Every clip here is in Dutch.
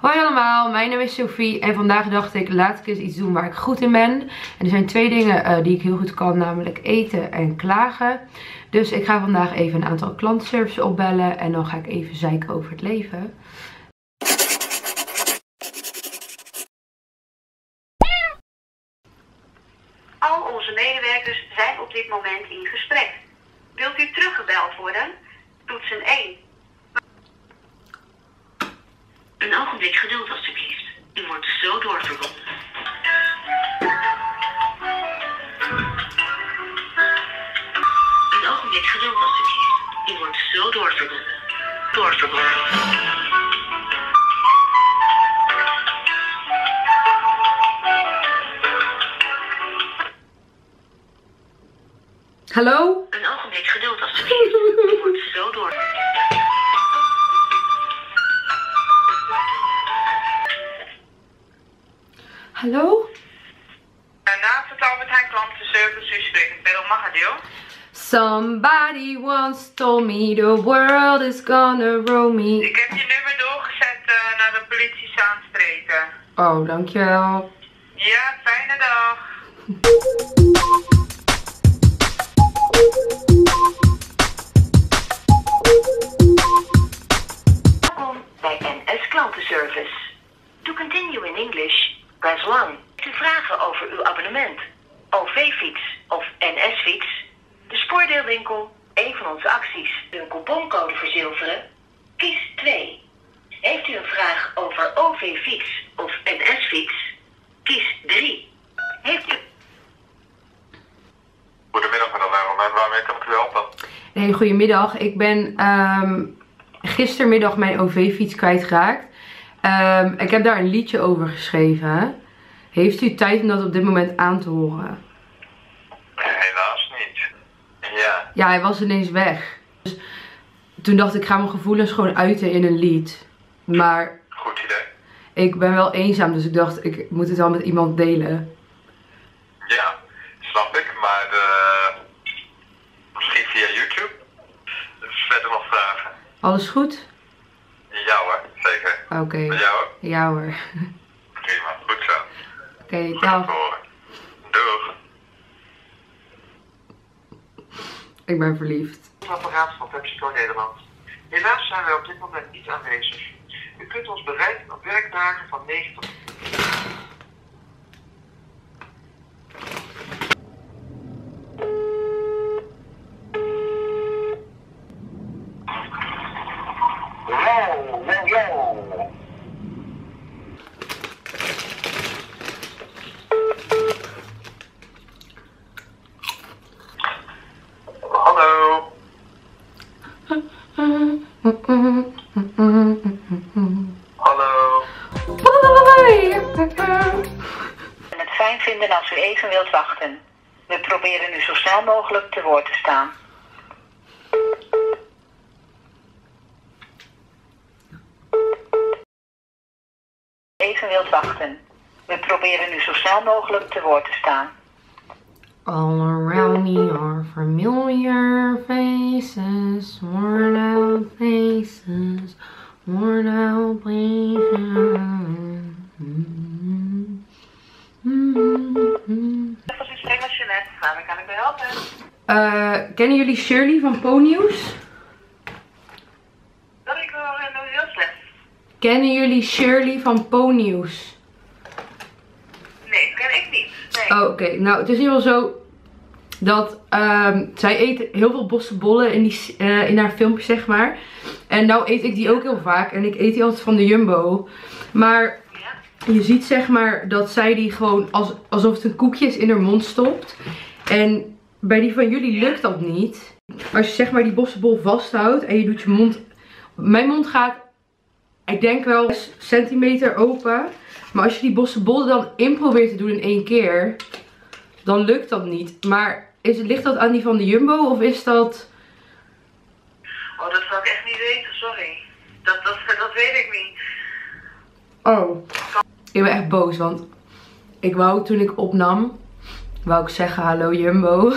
Hoi allemaal, mijn naam is Sophie en vandaag dacht ik, laat ik eens iets doen waar ik goed in ben. En er zijn twee dingen die ik heel goed kan, namelijk eten en klagen. Dus ik ga vandaag even een aantal klantenservice opbellen en dan ga ik even zeiken over het leven. Al onze medewerkers zijn op dit moment in gesprek. Wilt u teruggebeld worden? Toets een 1. Een ogenblik geduld alstublieft. U wordt zo doorverbonden. Een ogenblik geduld alstublieft. U wordt zo doorverbonden. Hallo? Een ogenblik geduld alstublieft. U wordt zo doorverbonden. Hallo? Naast het Albert Heijn klantenservice, u spreekt met Pedro Magadeel. Somebody once told me the world is gonna roll me. Ik heb je nummer doorgezet naar de politie aanspreken. Oh, dankjewel. Ja, fijne dag. Welkom bij NS Klantenservice. To continue in English. Press 1. Te vragen over uw abonnement, OV-fiets of NS-fiets, de spoordeelwinkel, een van onze acties, een couponcode verzilveren, kies 2. Heeft u een vraag over OV-fiets of NS-fiets, kies 3. Heeft u... Goedemiddag mevrouw Lagerman, waarmee kan ik u helpen? Hey, goedemiddag, ik ben gistermiddag mijn OV-fiets kwijtgeraakt. Ik heb daar een liedje over geschreven. Heeft u tijd om dat op dit moment aan te horen? Helaas niet. Ja. Ja, hij was ineens weg. Dus toen dacht ik, ga mijn gevoelens gewoon uiten in een lied. Maar... Goed idee. Ik ben wel eenzaam, dus ik dacht, ik moet het wel met iemand delen. Ja, snap ik. Maar misschien via YouTube. Verder nog vragen. Alles goed? Ja hoor, zeker. Oké. Okay. Ja hoor. Ja hoor. Prima, goed zo. Oké, dag. Doeg. Ik ben verliefd. Het apparaat van PepsiCo Nederland. Helaas zijn wij op dit moment niet aanwezig. U kunt ons bereiken op werkdagen van 9 tot... Hallo. Hoi. En het fijn vinden als u even wilt wachten. We proberen u zo snel mogelijk te woord te staan. Even wilt wachten. We proberen u zo snel mogelijk te woord te staan. All around me are familiar faces, worn-out faces, worn-out places. Als u spreekt met Jeanette, waar kan ik u helpen? Kennen jullie Shirley van Pony's? Dat ik wel heel slecht. Kennen jullie Shirley van Pony's? Nee, dat ken ik niet. Nee. Oh, oké. Nou, het is in ieder geval zo dat zij eet heel veel bossenbollen in haar filmpjes, zeg maar. En nou eet ik die ook heel vaak. En ik eet die altijd van de Jumbo. Maar ja, je ziet zeg maar dat zij die gewoon alsof het een koekje is in haar mond stopt. En bij die van jullie lukt dat niet. Als je zeg maar die bossenbol vasthoudt en je doet je mond... Mijn mond gaat, ik denk wel 6 centimeter open. Maar als je die bossenbollen dan in probeert te doen in één keer, dan lukt dat niet. Maar ligt dat aan die van de Jumbo of is dat... Oh, dat zou ik echt niet weten, sorry. Dat weet ik niet. Oh. Ik ben echt boos, want ik wou toen ik opnam, wou ik zeggen hallo Jumbo.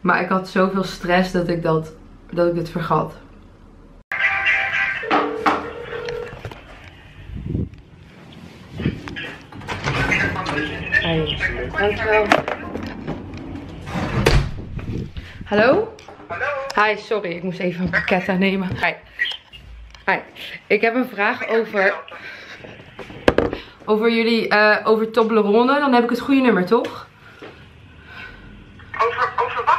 Maar ik had zoveel stress dat ik het vergat. Dankjewel. Hallo? Hallo? Hi, sorry, ik moest even een pakket aannemen. Hi. Hi. Ik heb een vraag over jullie, over Toblerone. Dan heb ik het goede nummer, toch? Over wat?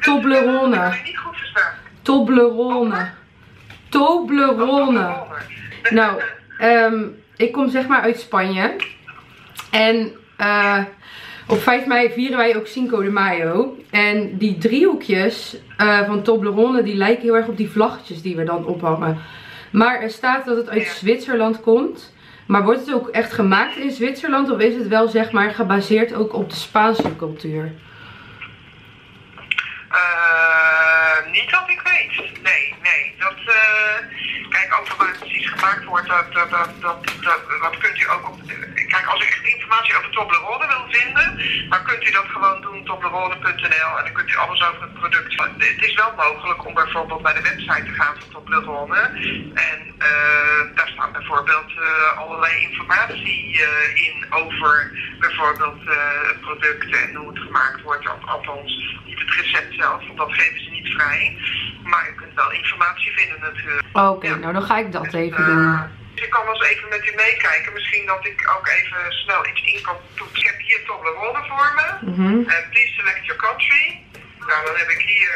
Toblerone. Ik niet goed verstaan. Toblerone. Toblerone. Nou, ik kom zeg maar uit Spanje. En op 5 mei vieren wij ook Cinco de Mayo. En die driehoekjes van Toblerone, die lijken heel erg op die vlaggetjes die we dan ophangen. Maar er staat dat het uit Zwitserland komt. Maar wordt het ook echt gemaakt in Zwitserland? Of is het wel zeg maar gebaseerd ook op de Spaanse cultuur? Niet dat ik weet. Nee. Dat, kijk, over wat precies gemaakt wordt, dat kunt u ook op... Kijk, als u informatie over Toblerone wil vinden, dan kunt u dat gewoon doen, Toblerone.nl. En dan kunt u alles over het product van... Het is wel mogelijk om bijvoorbeeld naar de website te gaan van Toblerone. En daar staat bijvoorbeeld allerlei informatie in over bijvoorbeeld het product en hoe het gemaakt wordt. Althans, niet het recept zelf, want dat geven ze niet vrij. Maar je kunt wel informatie vinden natuurlijk. Oké, ja. Nou dan ga ik dat even doen. Ik kan wel eens even met u meekijken. Misschien dat ik ook even snel iets in kan toetsen. Ik heb hier Toblerone voor me. Please select your country. Nou, dan heb ik hier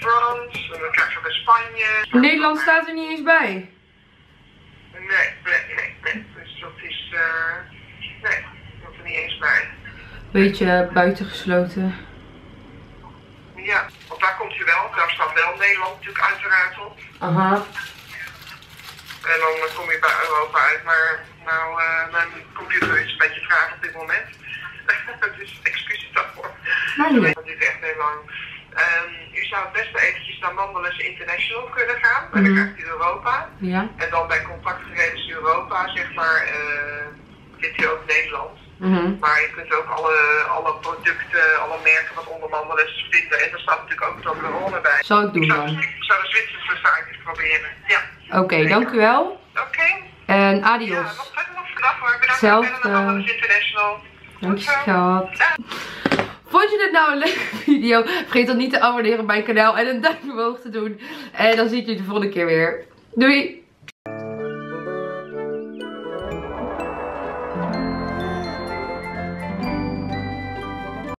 France. Dan krijg je bij Spanje. Nederland staat er niet eens bij. Nee. Dus dat is... nee, dat er niet eens bij. Beetje buitengesloten. Ja, want daar komt je wel. Daar staat wel Nederland natuurlijk uiteraard op. Aha. En dan kom je bij Europa uit, maar nou, mijn computer is een beetje traag op dit moment. Dus excuses daarvoor. Nee. Dat duurt echt heel lang. U zou het beste eventjes naar Mondelez International kunnen gaan, en dan krijgt u Europa. Ja. En dan bij contactgegevens Europa, zeg maar, zit u ook Nederland. Maar je kunt ook alle producten, alle merken wat onder Mondelez vinden. En daar staat natuurlijk ook Toblerone bij. Zal ik doen dan? Ik zou de Zwitserse site eens proberen, ja. Oké, dank u wel. Oké. En adios. Ja, nog vanaf hoor. Bedankt voor het kijken naar Mondelez International. Dank je, schat. Vond je dit nou een leuke video? Vergeet dan niet te abonneren op mijn kanaal en een duimpje omhoog te doen. En dan zie ik jullie de volgende keer weer. Doei!